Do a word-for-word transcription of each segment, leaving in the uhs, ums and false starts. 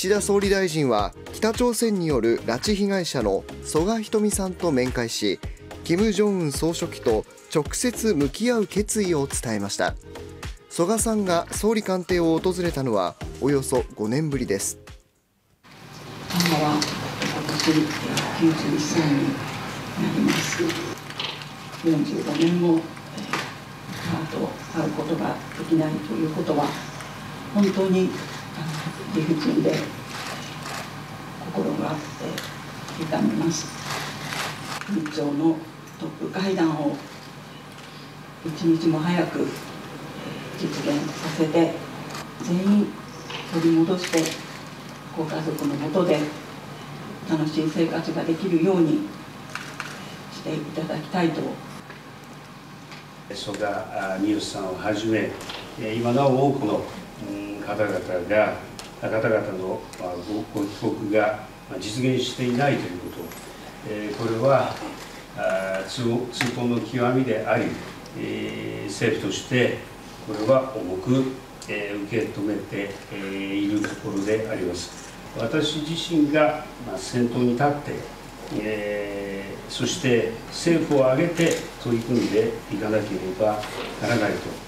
岸田総理大臣は北朝鮮による拉致被害者の曽我ひとみさんと面会し、金正恩総書記と直接向き合う決意を伝えました。曽我さんが総理官邸を訪れたのはおよそごねんぶりです。今は私きゅうじゅういっさいになります。よんじゅうごねんも母と会うことができないということは、本当に理不尽で心が痛みます。日朝のトップ会談を一日も早く実現させて、全員取り戻してご家族のもとで楽しい生活ができるようにしていただきたいと。曽我美代さんをはじめ、今なお多くの方々が方々のご帰国が実現していないということ、これは痛恨の極みであり、政府としてこれは重く受け止めているところであります。私自身が先頭に立って、そして政府を挙げて取り組んでいかなければならないと。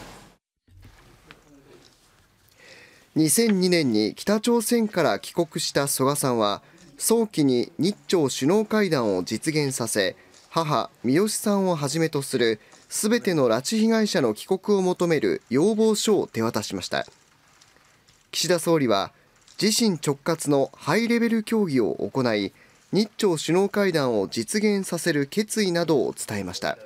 にせんにねんに北朝鮮から帰国した曽我さんは、早期に日朝首脳会談を実現させ、母・美代さんをはじめとするすべての拉致被害者の帰国を求める要望書を手渡しました。岸田総理は、自身直轄のハイレベル協議を行い、日朝首脳会談を実現させる決意などを伝えました。